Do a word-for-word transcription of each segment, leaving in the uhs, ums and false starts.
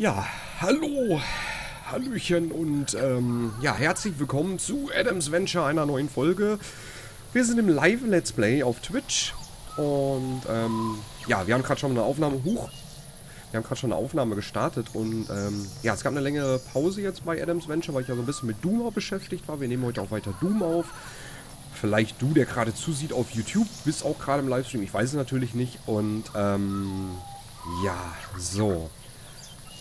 Ja, hallo, Hallöchen und ähm, ja, herzlich willkommen zu Adam's Venture, einer neuen Folge. Wir sind im Live-Let's Play auf Twitch und ähm, ja, wir haben gerade schon eine Aufnahme, huch, wir haben gerade schon eine Aufnahme gestartet und ähm, ja, es gab eine längere Pause jetzt bei Adam's Venture, weil ich ja so ein bisschen mit Doom auch beschäftigt war. Wir nehmen heute auch weiter Doom auf. Vielleicht du, der gerade zusieht auf YouTube, bist auch gerade im Livestream, ich weiß es natürlich nicht. Und ähm, ja, so.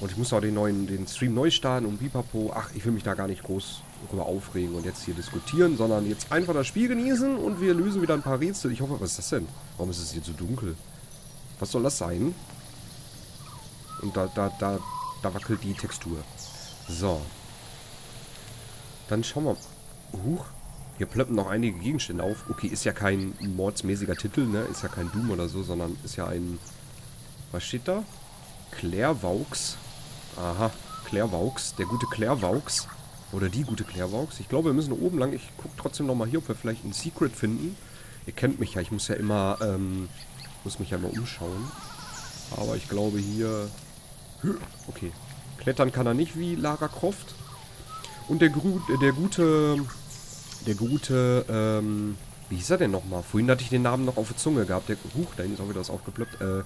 Und ich muss auch den neuen, den Stream neu starten und pipapo. Ach, ich will mich da gar nicht groß drüber aufregen und jetzt hier diskutieren, sondern jetzt einfach das Spiel genießen und wir lösen wieder ein paar Rätsel. Ich hoffe, was ist das denn? Warum ist es hier so dunkel? Was soll das sein? Und da, da, da, da wackelt die Textur. So. Dann schauen wir. Huch. Hier plöppen noch einige Gegenstände auf. Okay, ist ja kein mordsmäßiger Titel, ne? Ist ja kein Doom oder so, sondern ist ja ein... Was steht da? Clairvaux. Aha, Clairvaux, der gute Clairvaux. Oder die gute Clairvaux. Ich glaube, wir müssen oben lang. Ich gucke trotzdem nochmal hier, ob wir vielleicht ein Secret finden. Ihr kennt mich ja, ich muss ja immer, ähm, muss mich ja immer umschauen. Aber ich glaube hier... Okay. Klettern kann er nicht wie Lara Croft. Und der, Gru der gute... Der gute, ähm... Wie hieß er denn nochmal? Vorhin hatte ich den Namen noch auf der Zunge gehabt. Der, huch, da hinten ist auch wieder was aufgeplöppt. Äh,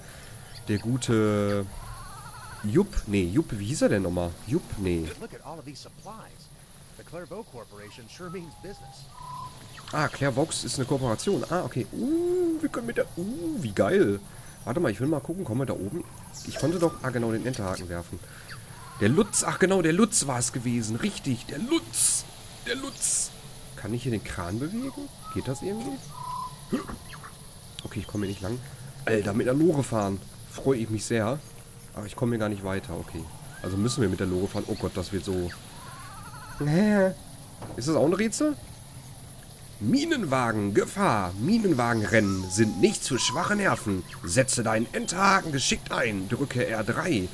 der gute... Jupp, nee, Jupp, wie hieß er denn nochmal? Jupp, nee. Ah, Clairvaux ist eine Kooperation. Ah, okay. Uh, wir können mit der... Uh, wie geil. Warte mal, ich will mal gucken. Kommen wir da oben? Ich konnte doch... Ah, genau, den Enterhaken werfen. Der Lutz, ach genau, der Lutz war es gewesen. Richtig, der Lutz. Der Lutz. Kann ich hier den Kran bewegen? Geht das irgendwie? Okay, ich komme hier nicht lang. Alter, mit der Lore fahren. Freue ich mich sehr. Aber ich komme hier gar nicht weiter. Okay. Also müssen wir mit der Lore fahren. Oh Gott, das wird so... Ist das auch ein Rätsel? Minenwagen, Gefahr. Minenwagenrennen sind nichts für schwache Nerven. Setze deinen Enterhaken geschickt ein. Drücke R drei.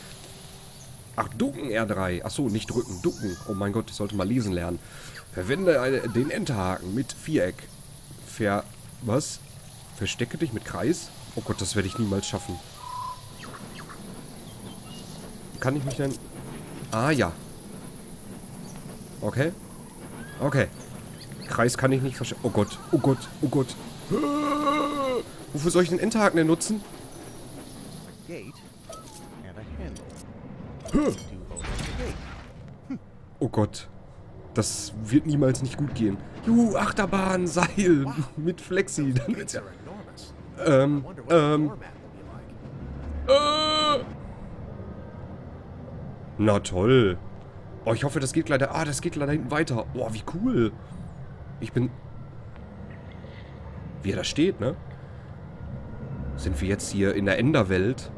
Ach, ducken R drei. Achso, nicht drücken, ducken. Oh mein Gott, ich sollte mal lesen lernen. Verwende eine, den Enterhaken mit Viereck. Ver... Was? Verstecke dich mit Kreis? Oh Gott, das werde ich niemals schaffen. Kann ich mich denn... Ah, ja. Okay. Okay. Kreis kann ich nicht verstecken. Oh Gott, oh Gott, oh Gott. Ah, wofür soll ich den Enterhaken denn nutzen? Ah. Oh Gott. Das wird niemals nicht gut gehen. Juhu, Achterbahn, Seil, mit Flexi. Dann wird's ja... Ähm, ähm... Äh. Na toll. Oh, ich hoffe, das geht leider... Ah, das geht leider hinten weiter. Oh, wie cool. Ich bin... Wie er da steht, ne? Sind wir jetzt hier in der Enderwelt?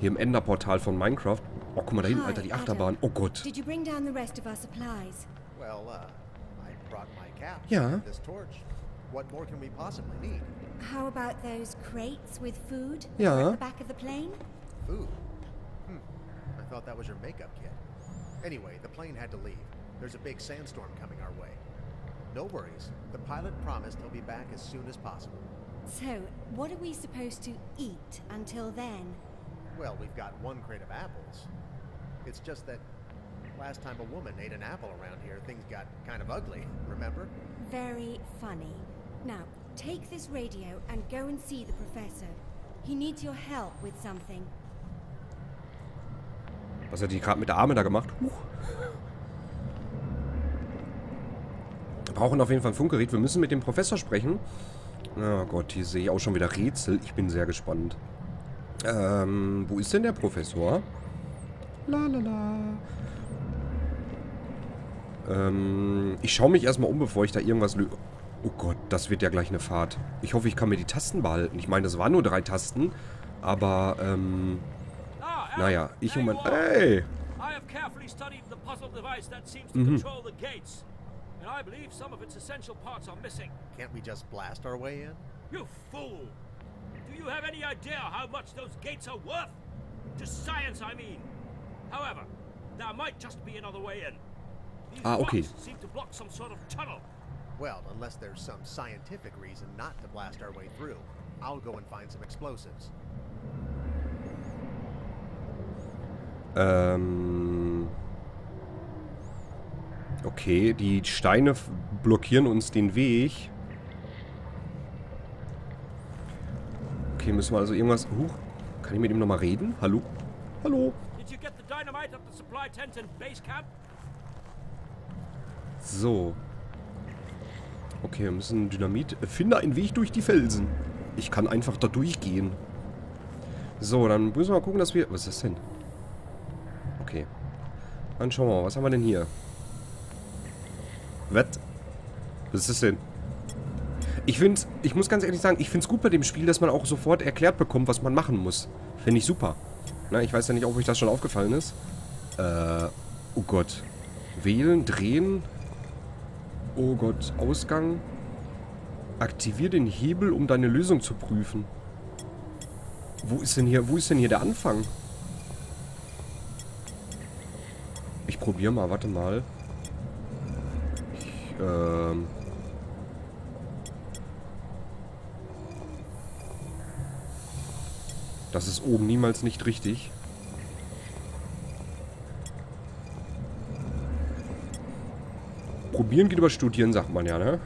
Hier im Enderportal von Minecraft? Oh, guck mal da hinten, Alter, die Achterbahn. Oh Gott. Ja. Ja. Well, we've got one crate of apples. It's just that last time a woman ate an apple around here, things got kind of ugly, remember? Very funny. Now, take this radio and go and see the professor. He needs your help with something. Was hat die gerade mit der Arme da gemacht? Huch. Wir brauchen auf jeden Fall ein Funkgerät. Wir müssen mit dem Professor sprechen. Oh Gott, hier sehe ich auch schon wieder Rätsel. Ich bin sehr gespannt. Ähm, wo ist denn der Professor? Lalala. Ähm, ich schaue mich erstmal um, bevor ich da irgendwas lö... Oh Gott, das wird ja gleich eine Fahrt. Ich hoffe, ich kann mir die Tasten behalten. Ich meine, das waren nur drei Tasten. Aber, ähm... naja, ich und mein... Hey! Mhm. Do you have any idea how much those gates are worth? To science, I mean. However, there might just be another way in. These ah, okay. Rocks seem to block some sort of tunnel. Well, unless there's some scientific reason not to blast our way through, I'll go and find some explosives. Ähm... Okay, die Steine blockieren uns den Weg. Okay, müssen wir also irgendwas... Huch, kann ich mit ihm nochmal reden? Hallo? Hallo? So. Okay, wir müssen Dynamit... Finde einen Weg durch die Felsen. Ich kann einfach da durchgehen. So, dann müssen wir mal gucken, dass wir... Was ist das denn? Okay. Dann schauen wir mal, was haben wir denn hier? Was? Was ist das denn? Ich finde, ich muss ganz ehrlich sagen, ich finde es gut bei dem Spiel, dass man auch sofort erklärt bekommt, was man machen muss. Finde ich super. Na, ich weiß ja nicht, ob euch das schon aufgefallen ist. Äh, oh Gott. Wählen, drehen. Oh Gott, Ausgang. Aktivier den Hebel, um deine Lösung zu prüfen. Wo ist denn hier, wo ist denn hier der Anfang? Ich probiere mal, warte mal. Ich, ähm... Das ist oben niemals nicht richtig. Probieren geht über Studieren, sagt man ja, ne?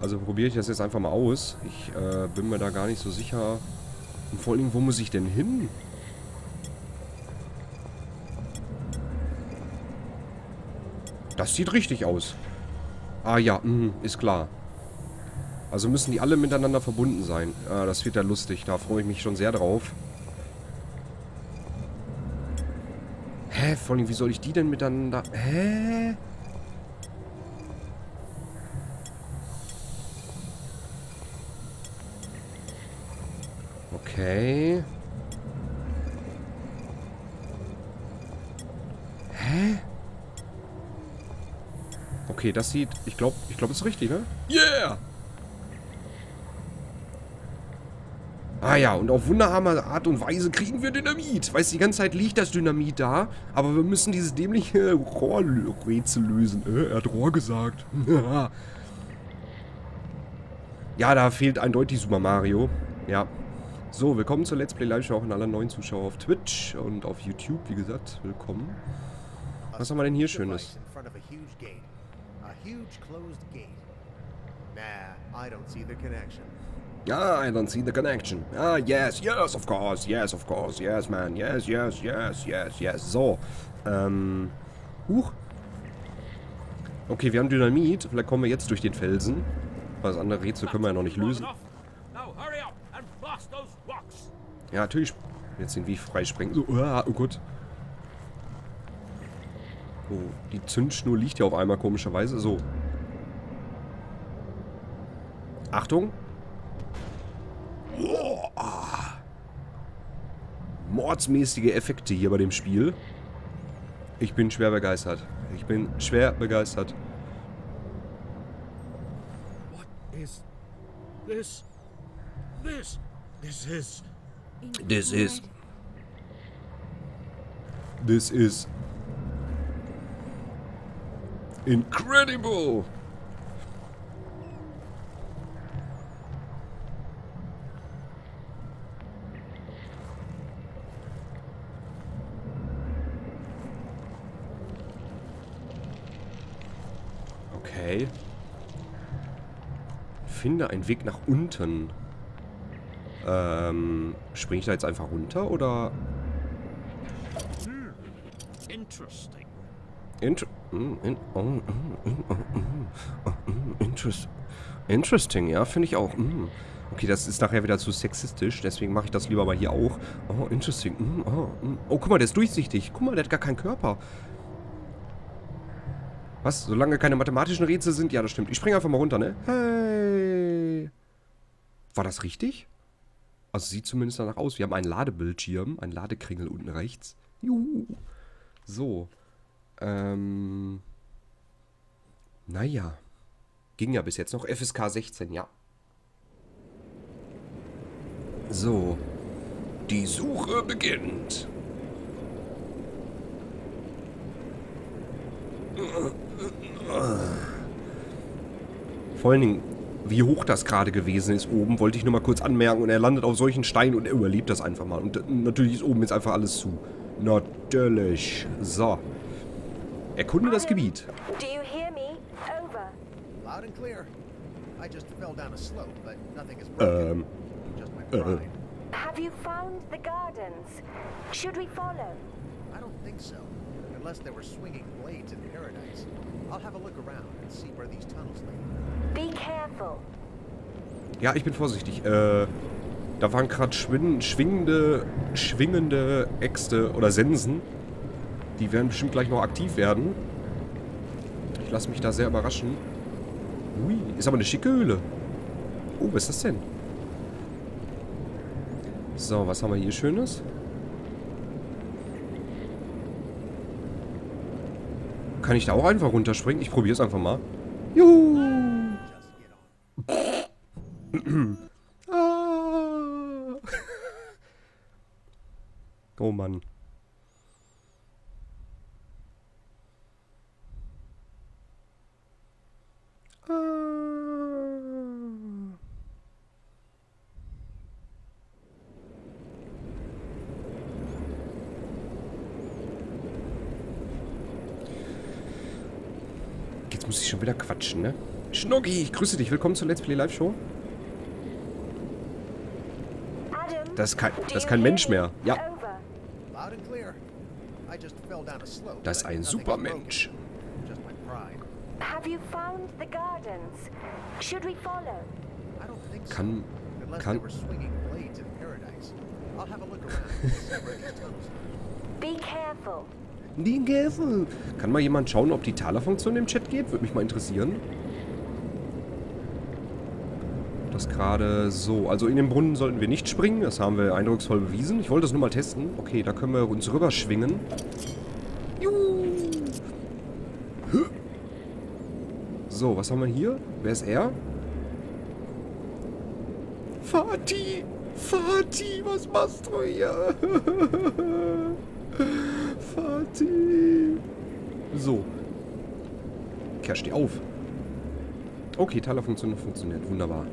Also probiere ich das jetzt einfach mal aus. Ich äh, bin mir da gar nicht so sicher. Und vor allem, wo muss ich denn hin? Das sieht richtig aus. Ah ja, mh, ist klar. Also müssen die alle miteinander verbunden sein. Ah, das wird ja lustig. Da freue ich mich schon sehr drauf. Hä? Vor allem, wie soll ich die denn miteinander... Hä? Okay. Hä? Okay, das sieht... Ich glaube, ich glaube, es ist richtig, ne? Yeah! Ah ja, und auf wunderbare Art und Weise kriegen wir Dynamit. Weißt du, die ganze Zeit liegt das Dynamit da, aber wir müssen dieses dämliche Rohrrätsel lösen. Äh, er hat Rohr gesagt. Ja, da fehlt eindeutig Super Mario. Ja. So, willkommen zur Let's Play Live-Show, auch an alle neuen Zuschauer auf Twitch und auf YouTube, wie gesagt. Willkommen. Was haben wir denn hier Schönes? Ah, I don't see the connection. Ah, yes, yes, of course, yes, of course, yes, man, yes, yes, yes, yes, yes. So, ähm, huch. Okay, wir haben Dynamit. Vielleicht kommen wir jetzt durch den Felsen. Das andere Rätsel können wir ja noch nicht lösen. Ja, natürlich. Jetzt den Weg freisprengen. Oh, oh Gott. Oh, die Zündschnur liegt ja auf einmal komischerweise. So. Achtung. Oh, ah. Mordsmäßige Effekte hier bei dem Spiel. Ich bin schwer begeistert. Ich bin schwer begeistert. What is this? This? This is... This is... This is... Incredible! Okay. Finde einen Weg nach unten. Ähm, springe ich da jetzt einfach runter, oder? Interesting. Inter in, in, oh, in, oh, oh, interest interesting, ja, finde ich auch. Mm. Okay, das ist nachher wieder zu sexistisch, deswegen mache ich das lieber mal hier auch. Oh, interesting. Mm, oh, mm. Oh, guck mal, der ist durchsichtig. Guck mal, der hat gar keinen Körper. Was? Solange keine mathematischen Rätsel sind? Ja, das stimmt. Ich springe einfach mal runter, ne? Hey! War das richtig? Also sieht zumindest danach aus. Wir haben einen Ladebildschirm, einen Ladekringel unten rechts. Juhu! So. Ähm. Naja. Ging ja bis jetzt noch. F S K sechzehn, ja. So. Die Suche beginnt. Vor allen Dingen, wie hoch das gerade gewesen ist oben, wollte ich nur mal kurz anmerken. Und er landet auf solchen Steinen und er überlebt das einfach mal. Und natürlich ist oben jetzt einfach alles zu. Natürlich. So. Erkunde das Gebiet. Do you hear me? Over. Loud and clear. I just fell down a slope, but nothing is broken. Just my pride. Have you found the gardens? Should we follow? I don't think so. Unless there were swinging blades in paradise. I'll have a look around and see where these tunnels lead. Be careful. Ja, ich bin vorsichtig. Äh, da waren gerade schwingende, schwingende Äxte oder Sensen. Die werden bestimmt gleich noch aktiv werden. Ich lasse mich da sehr überraschen. Ui, ist aber eine schicke Höhle. Oh, was ist das denn? So, was haben wir hier Schönes? Kann ich da auch einfach runterspringen? Ich probiere es einfach mal. Juhu! Ah. Oh Mann. Jetzt muss ich schon wieder quatschen, ne? Schnucki, ich grüße dich. Willkommen zur Let's Play Live Show. Das ist kein, das ist kein Mensch mehr. Ja. Das ist ein Supermensch. Kann... Kann... Kann mal jemand schauen, ob die Taler-Funktion im Chat geht? Würde mich mal interessieren. Das gerade so. Also in den Brunnen sollten wir nicht springen. Das haben wir eindrucksvoll bewiesen. Ich wollte das nur mal testen. Okay, da können wir uns rüberschwingen. Juhu. So, was haben wir hier? Wer ist er? Fatih! Fatih, was machst du hier? Fatih! So. Kerl, steh auf. Okay, Talerfunktion funktioniert. Wunderbar.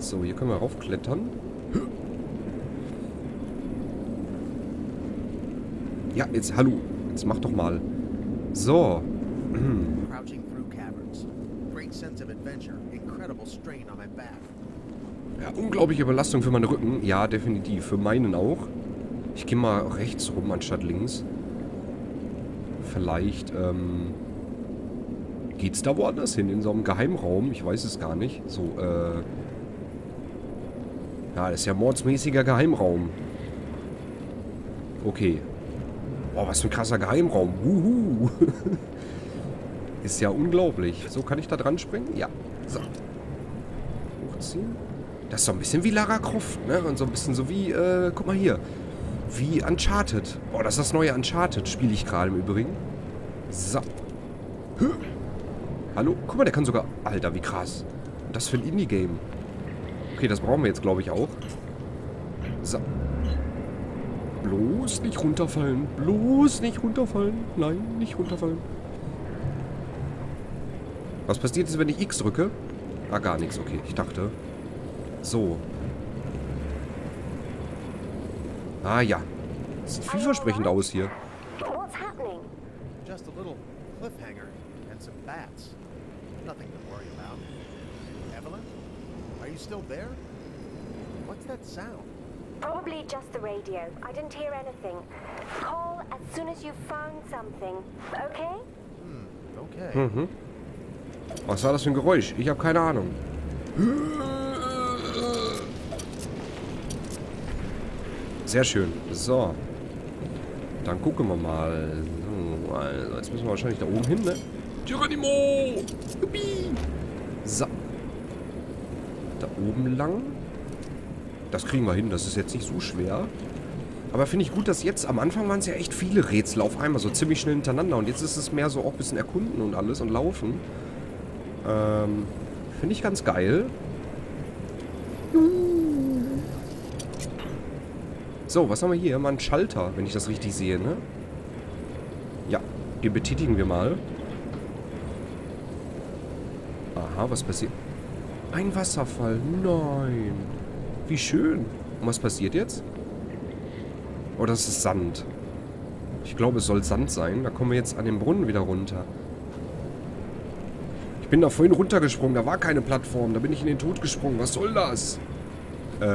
So, hier können wir raufklettern. Ja, jetzt, hallo. Jetzt mach doch mal. So. Ja, unglaubliche Belastung für meinen Rücken. Ja, definitiv. Für meinen auch. Ich gehe mal rechts rum anstatt links. Vielleicht, ähm... geht's da woanders hin? In so einem Geheimraum? Ich weiß es gar nicht. So, äh... ja, das ist ja mordsmäßiger Geheimraum. Okay. Boah, was für ein krasser Geheimraum. Wuhu. Ist ja unglaublich. So, kann ich da dran springen? Ja. So. Hochziehen. Das ist so ein bisschen wie Lara Croft, ne? Und so ein bisschen so wie, äh, guck mal hier. Wie Uncharted. Boah, das ist das neue Uncharted. Spiele ich gerade im Übrigen. So. Höh. Hallo? Guck mal, der kann sogar... Alter, wie krass. Und das für ein Indie-Game. Okay, das brauchen wir jetzt, glaube ich, auch. So. Bloß nicht runterfallen. Bloß nicht runterfallen. Nein, nicht runterfallen. Was passiert jetzt, wenn ich X drücke? Ah, gar nichts. Okay, ich dachte. So. Ah, ja. Sieht vielversprechend aus hier. Just a little cliffhanger and some bats. Nothing to worry about. Evelyn, are you still there? What's that sound? Probably just the radio. I didn't hear anything. Call as soon as you've found something. Okay? Hm, okay. Mhm. Was war das für ein Geräusch? Ich habe keine Ahnung. Sehr schön. So. Dann gucken wir mal. So, also jetzt müssen wir wahrscheinlich da oben hin, ne? Geronimo! Juppie! So. Da oben lang. Das kriegen wir hin, das ist jetzt nicht so schwer. Aber finde ich gut, dass jetzt, am Anfang waren es ja echt viele Rätsel auf einmal, so ziemlich schnell hintereinander. Und jetzt ist es mehr so auch ein bisschen erkunden und alles und laufen. Ähm, finde ich ganz geil. So, was haben wir hier? Mal einen Schalter, wenn ich das richtig sehe, ne? Ja, den betätigen wir mal. Aha, was passiert? Ein Wasserfall, nein. Wie schön. Und was passiert jetzt? Oh, das ist Sand. Ich glaube, es soll Sand sein. Da kommen wir jetzt an den Brunnen wieder runter. Ich bin da vorhin runtergesprungen. Da war keine Plattform. Da bin ich in den Tod gesprungen. Was soll das? Äh,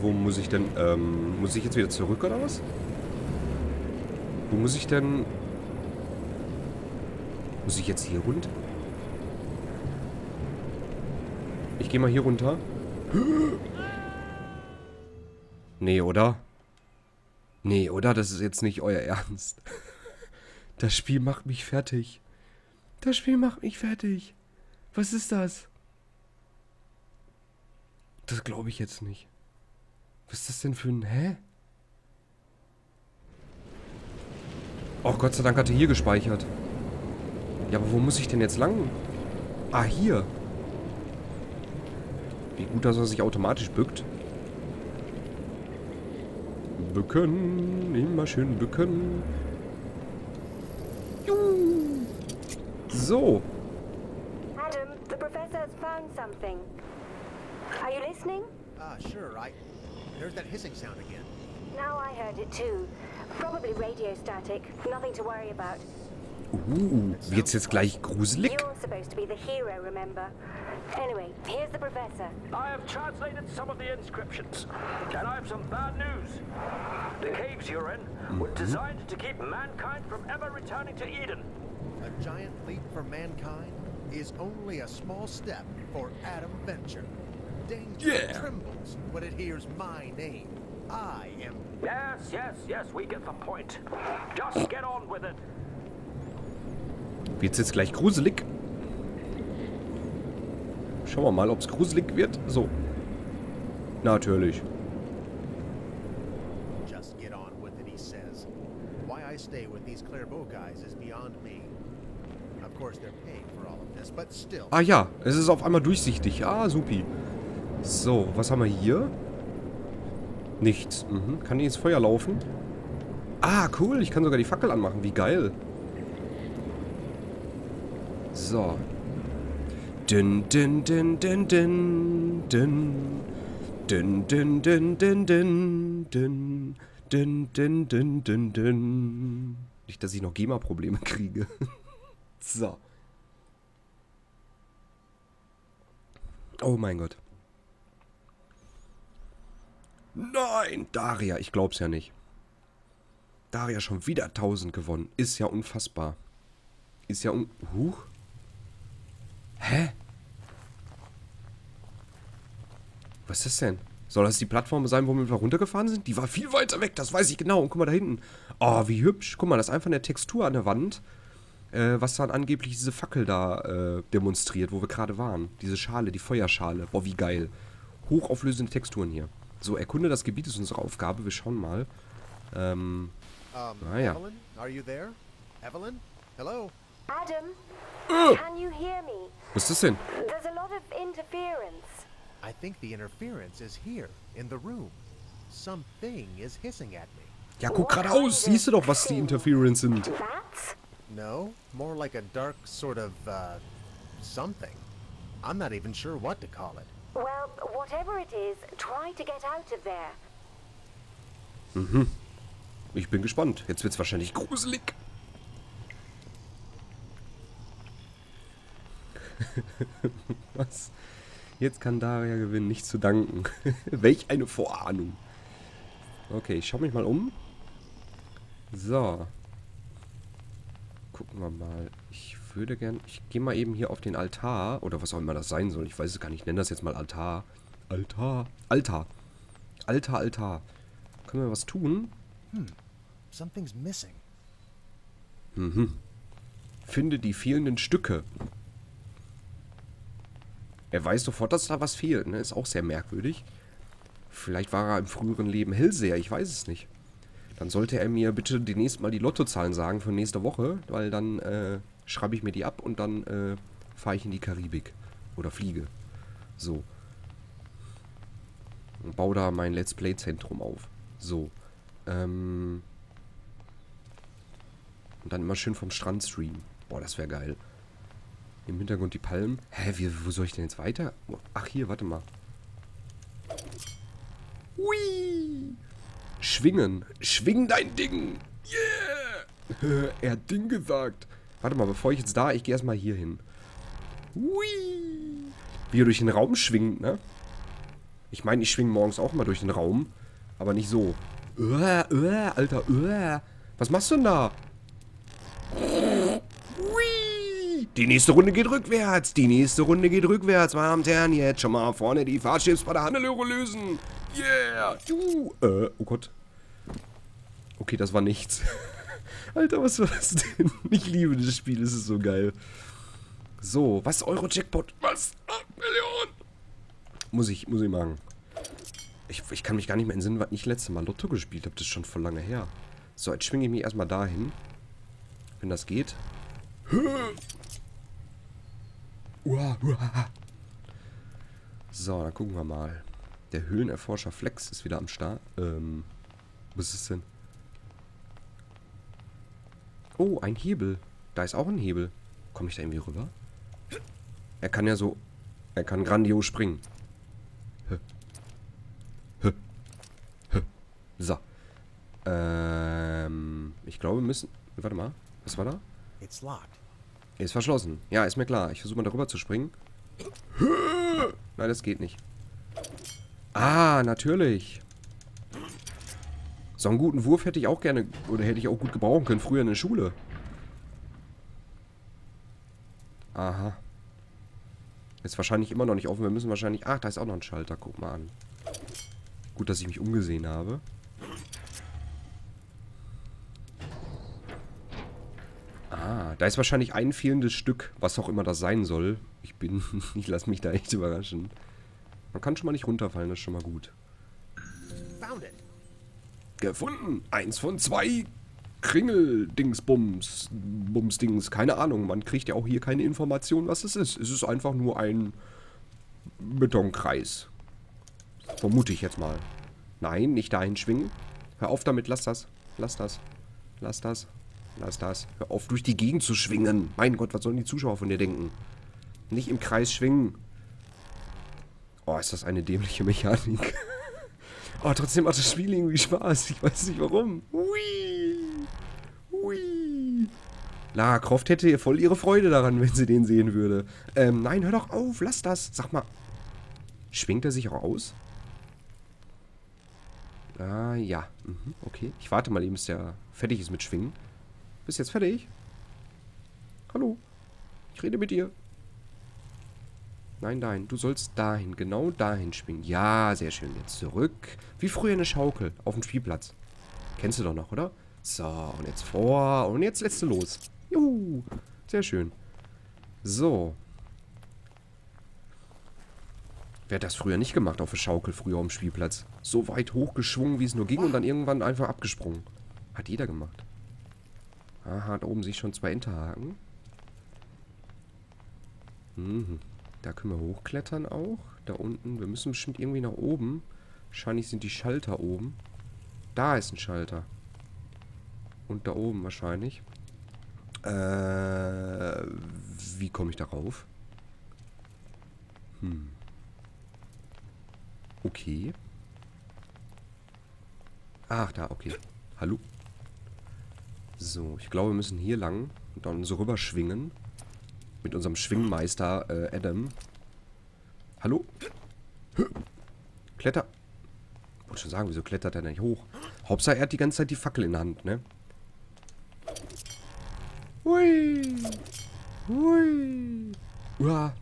wo muss ich denn... Ähm, muss ich jetzt wieder zurück oder was? Wo muss ich denn... Muss ich jetzt hier runter? Ich gehe mal hier runter. Nee, oder? Nee, oder? Das ist jetzt nicht euer Ernst. Das Spiel macht mich fertig. Das Spiel macht mich fertig. Was ist das? Das glaube ich jetzt nicht. Was ist das denn für ein... Hä? Oh, Gott sei Dank hat er hier gespeichert. Ja, aber wo muss ich denn jetzt lang? Ah, hier. Wie gut, dass er sich automatisch bückt. Bücken. Immer schön bücken. So. Adam, the professor has found something. Are you listening? Ah, sure, I... There's that hissing sound again. Now I heard it too. Probably radio static. Nothing to worry about. Uh, wird's jetzt gleich gruselig? You're supposed to be the hero, remember? Anyway, here's the professor. I have translated some of the inscriptions, and I have some bad news. The caves you're in were designed to keep mankind from ever returning to Eden. A giant leap for mankind is only a small step for Adam's Venture. Danger yeah. trembles when it hears my name. I am. Yes, yes, yes. We get the point. Just get on with it. Wird's jetzt gleich gruselig? Schauen wir mal, ob's gruselig wird. So. Natürlich. Just get on with it, he says. Why I stay with these Clairvaux guys is beyond me. Of course they're paying for all of this, but still. Ah ja, es ist auf einmal durchsichtig. Ah, supi. So, was haben wir hier? Nichts. Mhm. Kann ich ins Feuer laufen? Ah, cool. Ich kann sogar die Fackel anmachen. Wie geil. So. Dün, dün, dün, dün, dün, dün. Dün, dün, dün, dün, dün, dün. Dün, dün, dün, dün, dün. Nicht, dass ich noch GEMA-Probleme kriege. So. Oh mein Gott. Nein, Daria, ich glaub's ja nicht. Daria schon wieder tausend gewonnen. Ist ja unfassbar. Ist ja un... Huch. Hä? Was ist das denn? Soll das die Plattform sein, womit wir runtergefahren sind? Die war viel weiter weg, das weiß ich genau. Und guck mal da hinten. Oh, wie hübsch. Guck mal, das ist einfach eine Textur an der Wand. Äh, was dann angeblich diese Fackel da äh, demonstriert, wo wir gerade waren. Diese Schale, die Feuerschale. Boah, wie geil. Hochauflösende Texturen hier. So, erkunde das Gebiet ist unsere Aufgabe. Wir schauen mal. Ähm, um, naja. Evelyn, are you there? Evelyn? Hello? Adam, uh. can you hear me? Was ist das denn? There's a lot of interference. I think the interference is here, in the room. Something is hissing at me. Ja, guck geradeaus. Siehst du doch, was die Interference sind. That's? No, more like a dark sort of, uh, something. I'm not even sure what to call it. Well, whatever it is, try to get out of there. Mhm. Ich bin gespannt. Jetzt wird's wahrscheinlich gruselig. Was? Jetzt kann Daria gewinnen. Nicht zu danken. Welch eine Vorahnung. Okay, ich schau mich mal um. So. Gucken wir mal. Ich würde gern... Ich gehe mal eben hier auf den Altar. Oder was auch immer das sein soll. Ich weiß es gar nicht. Ich nenne das jetzt mal Altar. Altar. Altar. Altar, Altar. Können wir was tun? Hm. Something's missing. Mhm. Finde die fehlenden Stücke. Er weiß sofort, dass da was fehlt. Ne? Ist auch sehr merkwürdig. Vielleicht war er im früheren Leben Hellseher. Ich weiß es nicht. Dann sollte er mir bitte demnächst mal die Lottozahlen sagen für nächste Woche, weil dann äh, schreibe ich mir die ab und dann äh, fahre ich in die Karibik. Oder fliege. So. Und baue da mein Let's Play-Zentrum auf. So. Ähm. Und dann immer schön vom Strand streamen. Boah, das wäre geil. Im Hintergrund die Palmen. Hä, wie, wo soll ich denn jetzt weiter? Ach, hier, warte mal. Hui! Schwingen. Schwing dein Ding. Yeah! Er hat Ding gesagt. Warte mal, bevor ich jetzt da, ich gehe erstmal hier hin. Hui. Wie er durch den Raum schwingt, ne? Ich meine, ich schwinge morgens auch mal durch den Raum. Aber nicht so. Uah, uah, Alter, uah. Was machst du denn da? Hui. Die nächste Runde geht rückwärts. Die nächste Runde geht rückwärts. Meine Damen und Herren, jetzt schon mal vorne die Fahrtchips bei der Hannelöhre lösen. Yeah. Du. Äh, oh Gott. Okay, das war nichts. Alter, was war das denn? Ich liebe das Spiel, es ist so geil. So, was? Euro-Jackpot? Was? acht Millionen! Muss ich, muss ich machen. Ich, ich kann mich gar nicht mehr entsinnen, was ich letztes Mal Lotto gespielt habe. Das ist schon voll lange her. So, jetzt schwinge ich mich erstmal dahin. Wenn das geht. So, dann gucken wir mal. Der Höhlenerforscher Flex ist wieder am Start. Ähm, was ist das denn? Oh, ein Hebel. Da ist auch ein Hebel. Komme ich da irgendwie rüber? Er kann ja so... Er kann grandios springen. Hä. Hä. Hä. So. Ähm... Ich glaube, wir müssen... Warte mal. Was war da? Ist verschlossen. Ja, ist mir klar. Ich versuche mal, darüber zu springen. Nein, das geht nicht. Ah, natürlich. So einen guten Wurf hätte ich auch gerne, oder hätte ich auch gut gebrauchen können, früher in der Schule. Aha. Ist wahrscheinlich immer noch nicht offen, wir müssen wahrscheinlich... Ach, da ist auch noch ein Schalter, guck mal an. Gut, dass ich mich umgesehen habe. Ah, da ist wahrscheinlich ein fehlendes Stück, was auch immer das sein soll. Ich bin... ich lasse mich da echt überraschen. Man kann schon mal nicht runterfallen, das ist schon mal gut. Found it. Gefunden. Eins von zwei Kringel-Dingsbums. Bumsdings. Keine Ahnung. Man kriegt ja auch hier keine Information, was es ist. Es ist einfach nur ein Betonkreis. Vermute ich jetzt mal. Nein, nicht dahin schwingen. Hör auf damit. Lass das. Lass das. Lass das. Lass das. Hör auf, durch die Gegend zu schwingen. Mein Gott, was sollen die Zuschauer von dir denken? Nicht im Kreis schwingen. Oh, ist das eine dämliche Mechanik. Oh, trotzdem macht das Spiel irgendwie Spaß. Ich weiß nicht warum. Hui. Hui. Lara Croft hätte voll ihre Freude daran, wenn sie den sehen würde. Ähm, nein, hör doch auf. Lass das. Sag mal. Schwingt er sich auch aus? Ah, ja. Mhm, okay. Ich warte mal eben, bis der fertig ist mit Schwingen. Bist jetzt fertig? Hallo. Ich rede mit dir. Nein, nein, du sollst dahin, genau dahin schwingen. Ja, sehr schön. Jetzt zurück. Wie früher eine Schaukel auf dem Spielplatz. Kennst du doch noch, oder? So, und jetzt vor. Und jetzt lässt du los. Juhu. Sehr schön. So. Wer hat das früher nicht gemacht auf der Schaukel, früher auf dem Spielplatz? So weit hochgeschwungen, wie es nur ging und dann irgendwann einfach abgesprungen. Hat jeder gemacht. Aha, da oben sehe ich schon zwei Enterhaken. Mhm. Da können wir hochklettern auch. Da unten. Wir müssen bestimmt irgendwie nach oben. Wahrscheinlich sind die Schalter oben. Da ist ein Schalter. Und da oben wahrscheinlich. Äh, wie komme ich darauf? Hm. Okay. Ach, da, okay. Hallo. So, ich glaube, wir müssen hier lang und dann so rüber schwingen. Mit unserem Schwingmeister äh, Adam. Hallo? Kletter. Ich wollte schon sagen, wieso klettert er denn nicht hoch? Hauptsache, er hat die ganze Zeit die Fackel in der Hand, ne? Hui. Hui. Uah.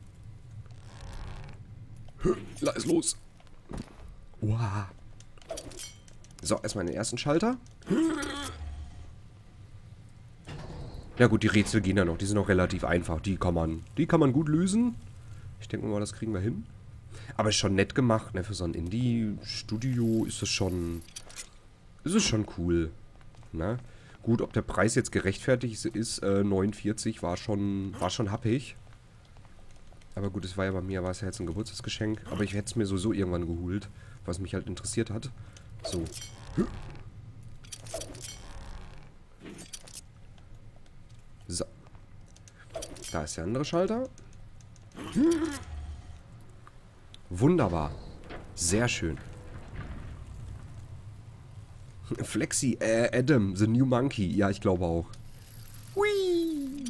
Da ist los. Uah. So, erstmal den ersten Schalter. Ja gut, die Rätsel gehen ja noch. Die sind noch relativ einfach. Die kann man, die kann man gut lösen. Ich denke mal, das kriegen wir hin. Aber ist schon nett gemacht, ne? Für so ein Indie-Studio ist es schon... Ist es schon cool. Ne? Gut, ob der Preis jetzt gerechtfertigt ist, äh, neunundvierzig war schon, war schon happig. Aber gut, es war ja bei mir, war es ja jetzt ein Geburtstagsgeschenk. Aber ich hätte es mir sowieso irgendwann geholt, was mich halt interessiert hat. So. So. Da ist der andere Schalter. Wunderbar. Sehr schön. Flexi, äh, Adam, the new monkey. Ja, ich glaube auch. Hui.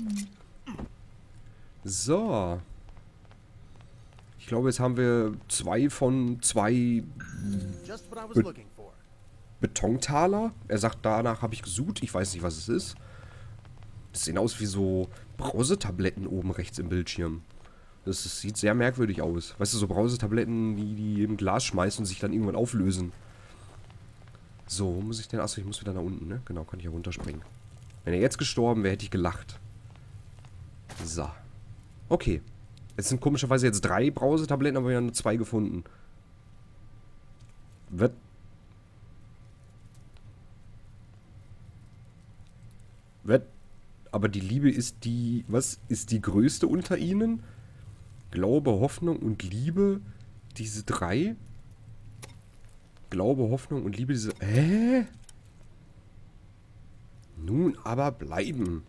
So. Ich glaube, jetzt haben wir zwei von zwei Be Betontaler. Er sagt, danach habe ich gesucht. Ich weiß nicht, was es ist. Das sehen aus wie so Brausetabletten oben rechts im Bildschirm. Das, das sieht sehr merkwürdig aus. Weißt du, so Brausetabletten, die die im Glas schmeißen und sich dann irgendwann auflösen. So, muss ich denn... Achso, ich muss wieder nach unten, ne? Genau, kann ich ja runterspringen. Wenn er jetzt gestorben wäre, hätte ich gelacht. So. Okay. Es sind komischerweise jetzt drei Brausetabletten, aber wir haben nur zwei gefunden. Was? Was? Aber die Liebe ist die... Was? Ist die größte unter ihnen? Glaube, Hoffnung und Liebe, diese drei? Glaube, Hoffnung und Liebe, diese... Hä? Nun aber bleiben.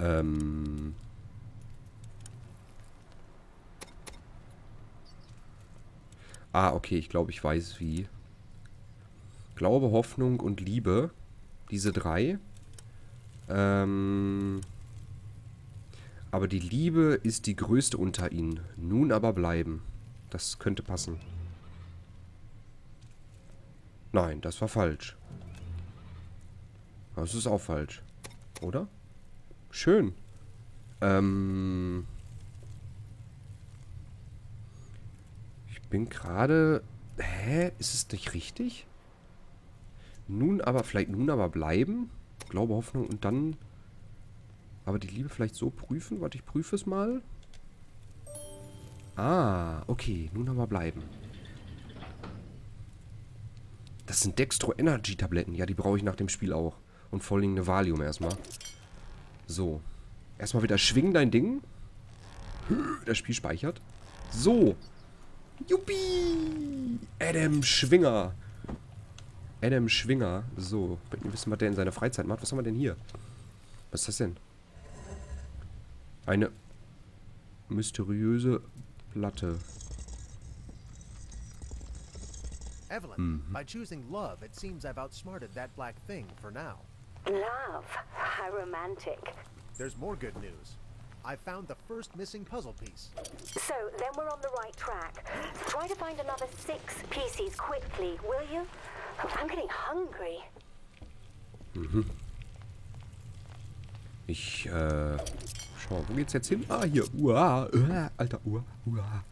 Ähm... Ah, okay, ich glaube, ich weiß wie. Glaube, Hoffnung und Liebe. Diese drei. Ähm... Aber die Liebe ist die größte unter ihnen. Nun aber bleiben. Das könnte passen. Nein, das war falsch. Das ist auch falsch. Oder? Schön. Ähm... Ich bin gerade... Hä? Ist es nicht richtig? Nun aber... Vielleicht nun aber bleiben? Glaube, Hoffnung und dann... Aber die Liebe vielleicht so prüfen? Warte, ich prüfe es mal. Ah, okay. Nun aber bleiben. Das sind Dextro Energy Tabletten. Ja, die brauche ich nach dem Spiel auch. Und vor allem Nevalium erstmal. So. Erstmal wieder schwingen dein Ding. Das Spiel speichert. So. Juppie! Adam Schwinger. Adam Schwinger. So. Wir wissen, was der in seiner Freizeit macht. Was haben wir denn hier? Was ist das denn? Eine mysteriöse Platte. Evelyn, by choosing love, it seems I've outsmarted that black thing for now. Love? How romantic. There's more good news. I found the first missing puzzle piece. So, then we're on the right track. Try to find another six pieces quickly, will you? I'm getting hungry. Mhm. Ich, äh... Schau, wo geht's jetzt hin? Ah, hier. Uah, uah, alter, uah, uah.